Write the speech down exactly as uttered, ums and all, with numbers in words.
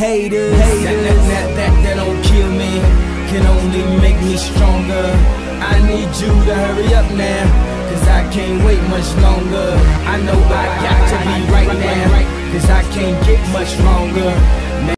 haters. That, that, that, that, that don't kill me, can only make me stronger. I need you to hurry up now, cause I can't wait much longer. I know I got to be right now, cause I can't get much longer.